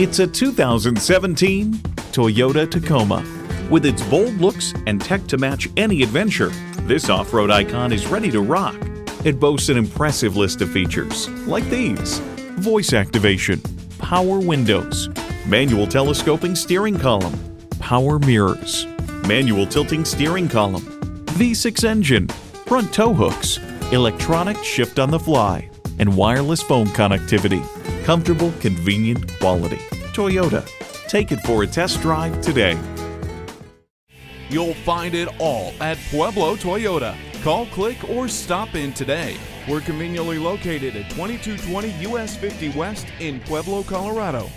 It's a 2017 Toyota Tacoma. With its bold looks and tech to match any adventure, this off-road icon is ready to rock. It boasts an impressive list of features like these: voice activation, power windows, manual telescoping steering column, power mirrors, manual tilting steering column, V6 engine, front tow hooks, electronic shift on the fly, and wireless phone connectivity. Comfortable, convenient, quality. Toyota. Take it for a test drive today. You'll find it all at Pueblo Toyota. Call, click, or stop in today. We're conveniently located at 2220 US 50 West in Pueblo, Colorado.